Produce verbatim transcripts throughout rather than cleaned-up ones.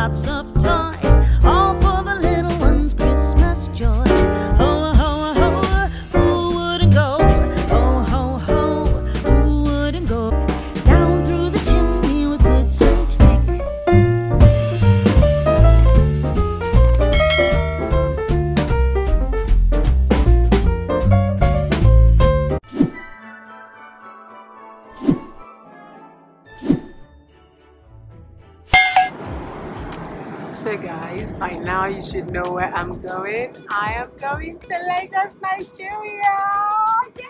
lots of toys, all for the little ones' Christmas joys. Ho, ho, ho, who wouldn't go? Ho, ho, ho, who wouldn't go? Down through the chimney with bits and guys, by now you should know where I'm going. I am going to Lagos, Nigeria! Yay!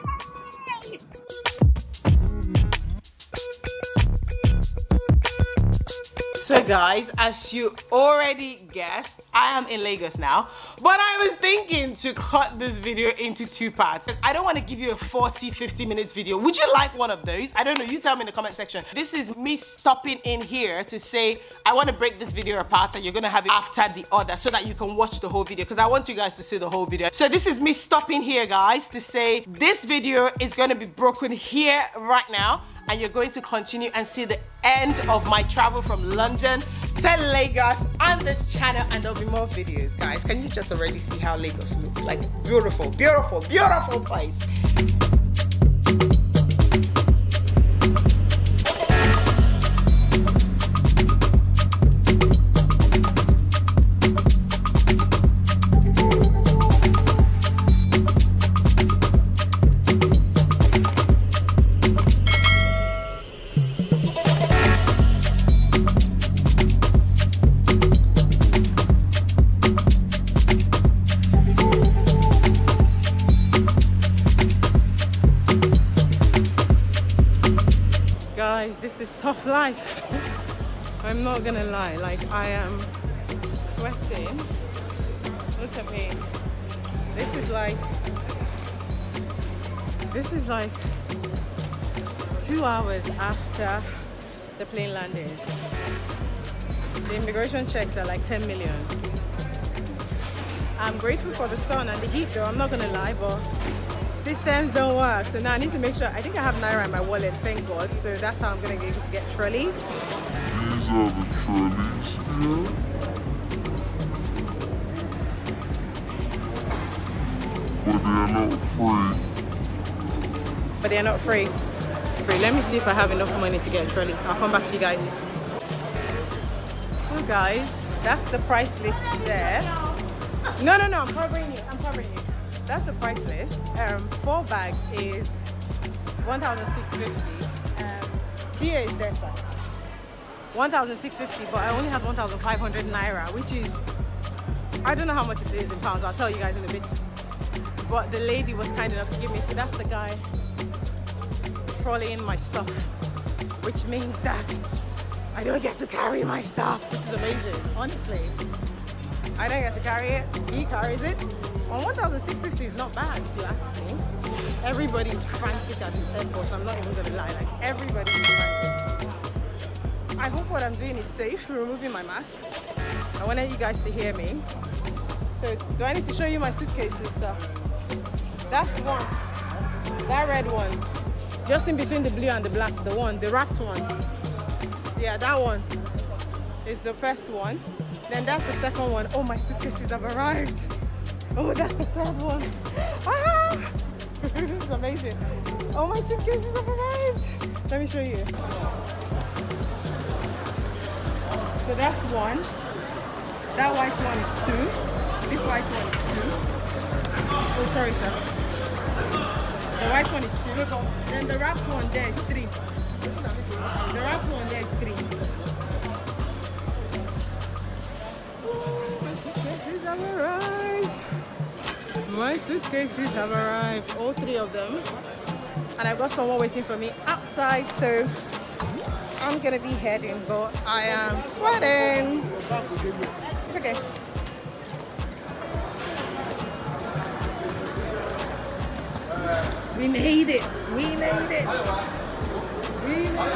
So guys, as you already guessed, I am in Lagos now, but I was thinking to cut this video into two parts. I don't want to give you a forty, fifty minutes video. Would you like one of those? I don't know, you tell me in the comment section. This is me stopping in here to say, I want to break this video apart and you're going to have it after the other so that you can watch the whole video because I want you guys to see the whole video. So this is me stopping here guys to say, this video is going to be broken here right now. And you're going to continue and see the end of my travel from London to Lagos on this channel, and there'll be more videos, guys. Can you just already see how Lagos looks? Like, beautiful, beautiful, beautiful place. This is tough life. I'm not gonna lie, like I am sweating. Look at me. This is like, this is like two hours after the plane landed. The immigration checks are like ten million. I'm grateful for the sun and the heat though, I'm not gonna lie, but systems don't work, so now I need to make sure. I think I have Naira in my wallet, thank God. So that's how I'm gonna be able to get trolley. These are the trolleys here. But they are not free. But they are not free. Free. Let me see if I have enough money to get a trolley. I'll come back to you guys. So guys, that's the price list there. No, no, no, I'm covering you, I'm covering you. That's the price list. Um, four bags is one thousand six hundred fifty. Um, here is their size. one thousand six hundred fifty, but I only have one thousand five hundred Naira, which is, I don't know how much it is in pounds. I'll tell you guys in a bit. But the lady was kind enough to give me, so that's the guy trolleying my stuff, which means that I don't get to carry my stuff, which is amazing, honestly. I don't get to carry it, he carries it. Well, one thousand six hundred fifty is not bad, if you ask me. Everybody is frantic at this airport, so I'm not even gonna lie, like everybody is frantic. I hope what I'm doing is safe, removing my mask. I wanted you guys to hear me. So, do I need to show you my suitcases, sir? That's the one, that red one. Just in between the blue and the black, the one, the wrapped one. Yeah, that one is the first one. Then that's the second one. Oh, my suitcases have arrived. Oh, that's the third one. Ah! This is amazing. Oh, my suitcases have arrived. Let me show you. So that's one. That white one is two. This white one is two. Oh, sorry, sir. The white one is two. Then the wrapped one there is three. The wrapped one there is three. Oh, my suitcases have arrived. My suitcases have arrived, all three of them, and I've got someone waiting for me outside, so I'm gonna be heading, but I am sweating. It's okay. We made it, we made it, we made it.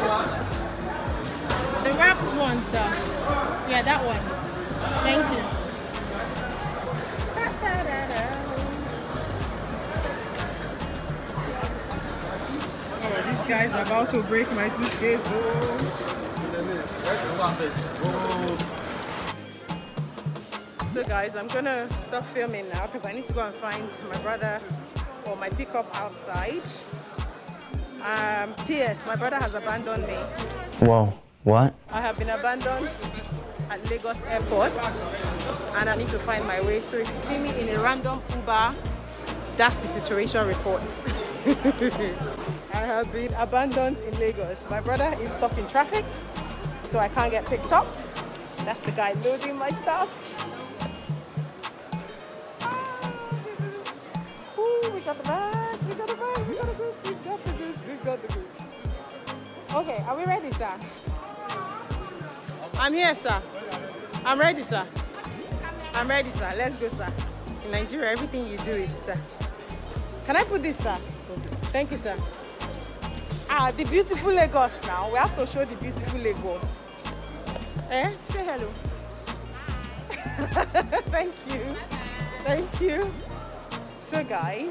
The wrapped one, sir. Yeah, that one. Thank you. Guys, I'm about to break my suitcase. Oh. So guys, I'm gonna stop filming now because I need to go and find my brother or my pickup outside. Um, P S My brother has abandoned me. Whoa, what? I have been abandoned at Lagos airport and I need to find my way. So if you see me in a random Uber, that's the situation report. I have been abandoned in Lagos. My brother is stuck in traffic, so I can't get picked up. That's the guy loading my stuff. Ooh, we got the bags, we got the bags, we got the goods, we got the goods, we got the goods. Okay, are we ready, sir? I'm here, sir. I'm ready, sir. I'm ready, sir. Let's go, sir. In Nigeria, everything you do is, sir. Can I put this, sir? Thank you, sir. Ah, the beautiful Lagos now. We have to show the beautiful Lagos. Eh? Say hello. Thank you. Thank you. So, guys,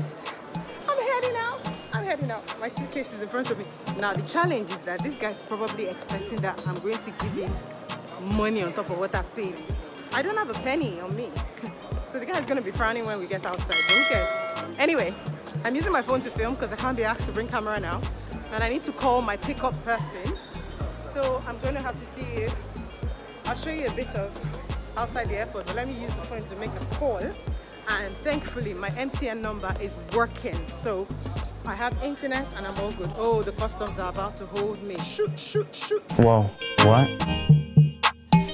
I'm heading out. I'm heading out. My suitcase is in front of me. Now, the challenge is that this guy's probably expecting that I'm going to give him money on top of what I paid. I don't have a penny on me. So the guy's gonna be frowning when we get outside, but who cares? Anyway, I'm using my phone to film because I can't be asked to bring camera now. And I need to call my pickup person. So I'm gonna have to see if, I'll show you a bit of outside the airport, but let me use my phone to make a call. And thankfully, my M T N number is working. So I have internet and I'm all good. Oh, the customs are about to hold me. Shoot, shoot, shoot. Whoa, what?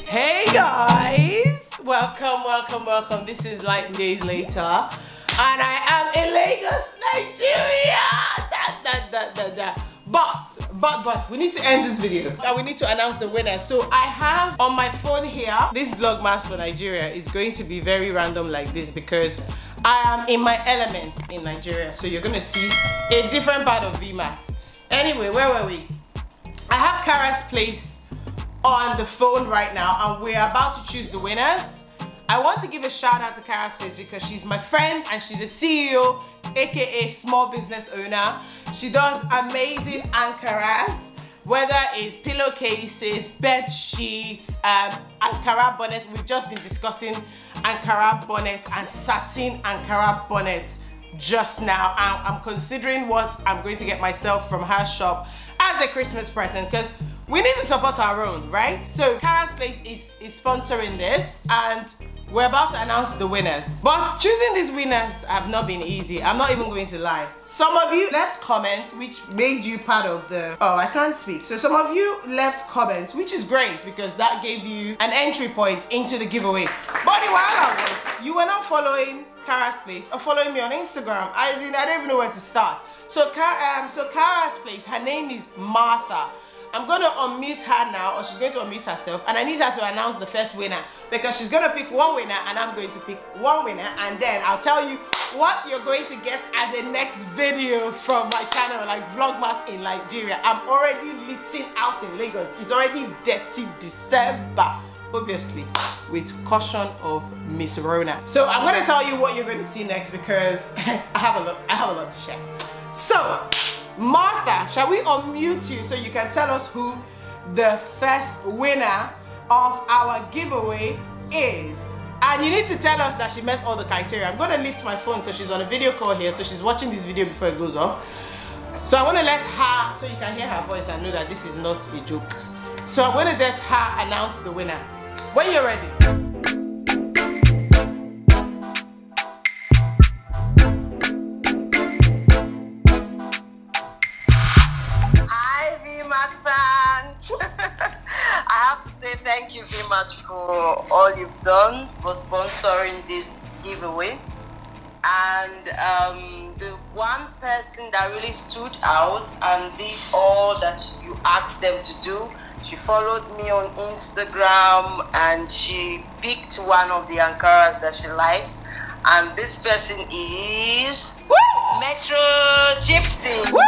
Hey guys, welcome, welcome, welcome. This is Light Days Later, and I am in Lagos, Nigeria. Da, da, da, da, da. But, but, but, we need to end this video and we need to announce the winner. So I have on my phone here, this Vlogmas for Nigeria is going to be very random like this because I am in my element in Nigeria. So you're gonna see a different part of Vymart. Anyway, where were we? I have Khara's Place on the phone right now and we're about to choose the winners. I want to give a shout out to Khara's Place because she's my friend and she's a C E O, aka small business owner. She does amazing Ankaras, whether it's pillowcases, bed sheets, um, Ankara bonnets. We've just been discussing Ankara bonnets and satin Ankara bonnets just now. I'm, I'm considering what I'm going to get myself from her shop as a Christmas present because we need to support our own, right? So Khara's Place is, is sponsoring this and we're about to announce the winners. But choosing these winners have not been easy. I'm not even going to lie. Some of you left comments which made you part of the... Oh, I can't speak. So some of you left comments, which is great because that gave you an entry point into the giveaway. But while I was, you were not following Khara's Place or following me on Instagram. I, I don't even know where to start. So, um, so Khara's Place, her name is Martha. I'm going to unmute her now, or she's going to unmute herself, and I need her to announce the first winner because she's going to pick one winner and I'm going to pick one winner, and then I'll tell you what you're going to get as a next video from my channel, like Vlogmas in Nigeria. I'm already litting out in Lagos. It's already dirty December, obviously, with caution of Miss Rona. So I'm going to tell you what you're going to see next because I have a lot, I have a lot to share. So, Martha, shall we unmute you so you can tell us who the first winner of our giveaway is? And you need to tell us that she met all the criteria. I'm going to lift my phone because she's on a video call here, so she's watching this video before it goes off. So I want to let her, so you can hear her voice and know that this is not a joke. So I'm going to let her announce the winner. When you're ready. Thank you very much for all you've done for sponsoring this giveaway. And um, the one person that really stood out and did all that you asked them to do, she followed me on Instagram and she picked one of the Ankaras that she liked. And this person is... Woo! Metro Gypsy. Woo!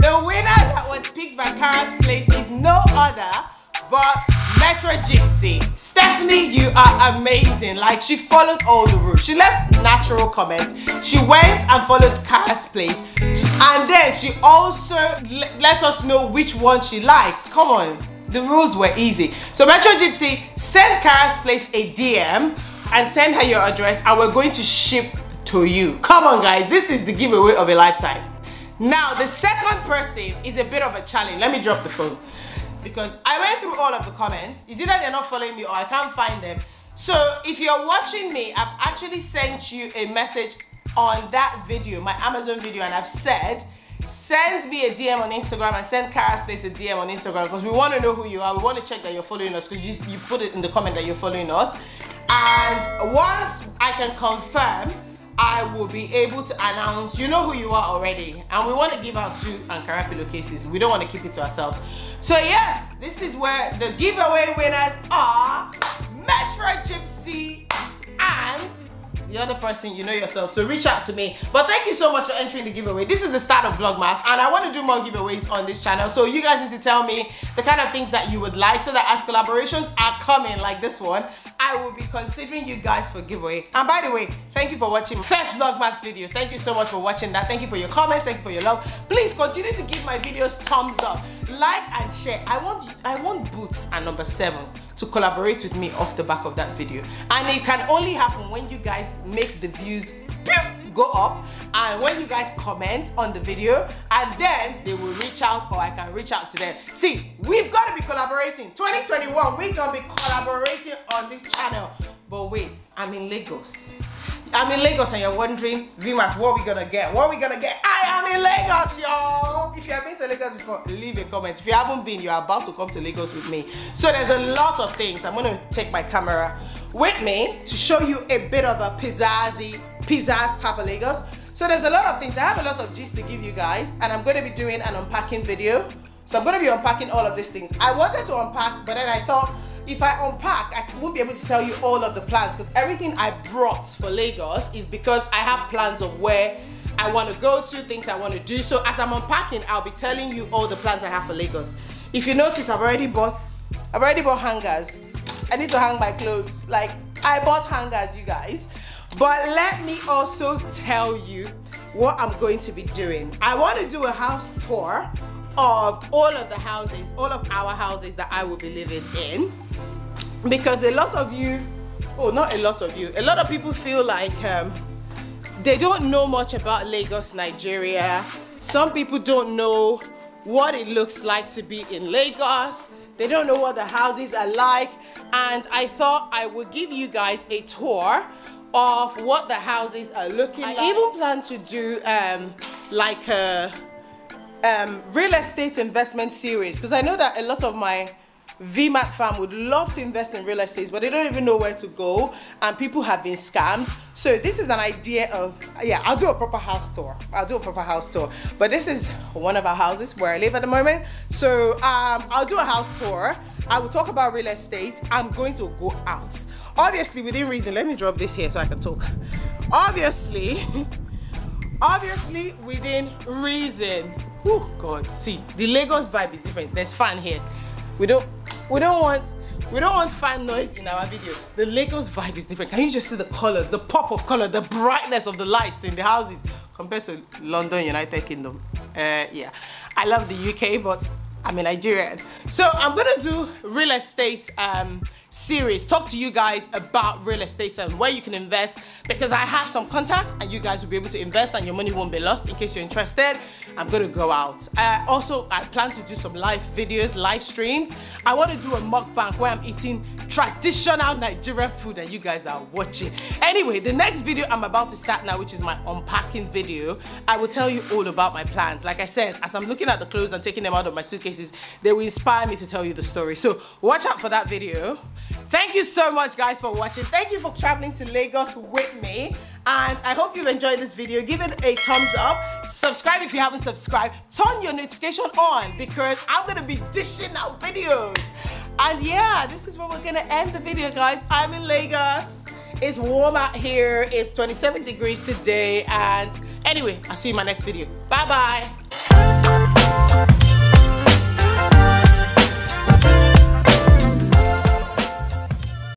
The winner that was picked by Khara's Place is no other but Metro Gypsy. Stephanie, you are amazing. Like, she followed all the rules. She left natural comments. She went and followed Khara's Place. And then she also let us know which one she likes. Come on. the rules were easy. So Metro Gypsy, send Khara's Place a D M and send her your address and we're going to ship to you. Come on guys, this is the giveaway of a lifetime. Now the second person is a bit of a challenge. Let me drop the phone because I went through all of the comments. It's either they're not following me or I can't find them. So if you're watching me, I've actually sent you a message on that video, my Amazon video, and I've said, send me a D M on Instagram and send Khara's Place a D M on Instagram because we want to know who you are. We want to check that you're following us because you, you put it in the comment that you're following us. And once I can confirm, I will be able to announce, you know who you are already. And we want to give out two Ankara pillowcases. We don't want to keep it to ourselves. So yes, this is where the giveaway winners are Metro Gypsy and the other person, you know yourself, so reach out to me. But thank you so much for entering the giveaway. This is the start of Vlogmas and I want to do more giveaways on this channel, so you guys need to tell me the kind of things that you would like so that as collaborations are coming like this one, I will be considering you guys for giveaway. And by the way, thank you for watching my first Vlogmas video. Thank you so much for watching that. Thank you for your comments, thank you for your love. Please continue to give my videos thumbs up, like and share. I want, I want Boots and Number Seven to collaborate with me off the back of that video, and it can only happen when you guys make the views go up and when you guys comment on the video, and then they will reach out or I can reach out to them. See, we've got to be collaborating. Twenty twenty-one, we're gonna be collaborating on this channel. But wait, I'm in Lagos. I'm in Lagos and you're wondering, Vymart, what are we gonna get? What are we gonna get? I am in Lagos, y'all! If you have been to Lagos before, leave a comment. If you haven't been, you're about to come to Lagos with me. So there's a lot of things. I'm gonna take my camera with me to show you a bit of a pizzazzy, pizzazz type of Lagos. So there's a lot of things. I have a lot of gist to give you guys and I'm gonna be doing an unpacking video. So I'm gonna be unpacking all of these things. I wanted to unpack, but then I thought, if I unpack, I won't be able to tell you all of the plans because everything I brought for Lagos is because I have plans of where I want to go to, things I want to do. So as I'm unpacking, I'll be telling you all the plans I have for Lagos. If you notice, I've already bought, I've already bought hangers. I need to hang my clothes. Like, I bought hangers, you guys. But let me also tell you what I'm going to be doing. I want to do a house tour of all of the houses, all of our houses that I will be living in, because a lot of you, oh not a lot of you, a lot of people feel like um, they don't know much about Lagos, Nigeria. Some people don't know what it looks like to be in Lagos. They don't know what the houses are like, and I thought I would give you guys a tour of what the houses are looking like. I even plan to do um, like a Um, real estate investment series, because I know that a lot of my Vmart fam would love to invest in real estate, but they don't even know where to go and people have been scammed. So this is an idea of, yeah, I'll do a proper house tour. I'll do a proper house tour. But this is one of our houses where I live at the moment. So um, I'll do a house tour. I will talk about real estate. I'm going to go out. Obviously, within reason, let me drop this here so I can talk. Obviously, obviously within reason. Oh God, see, the Lagos vibe is different. There's fan here. We don't, we don't want, we don't want fan noise in our video. The Lagos vibe is different. Can you just see the colors, the pop of color, the brightness of the lights in the houses compared to London, United Kingdom? Uh, yeah, I love the U K, but I'm a Nigerian. So I'm gonna do real estate um, series. Talk to you guys about real estate and where you can invest, because I have some contacts and you guys will be able to invest and your money won't be lost. In case you're interested, I'm gonna go out. Uh, also, I plan to do some live videos, live streams. I want to do a mukbang where I'm eating traditional Nigerian food and you guys are watching. Anyway, the next video I'm about to start now, which is my unpacking video, I will tell you all about my plans. Like I said, as I'm looking at the clothes and taking them out of my suitcases, they will inspire me to tell you the story. So watch out for that video. Thank you so much guys for watching. Thank you for traveling to Lagos with me. And I hope you've enjoyed this video. Give it a thumbs up. Subscribe if you haven't subscribed. Turn your notification on because I'm going to be dishing out videos. And yeah, this is where we're going to end the video, guys. I'm in Lagos. It's warm out here. It's twenty-seven degrees today. And anyway, I'll see you in my next video. Bye-bye.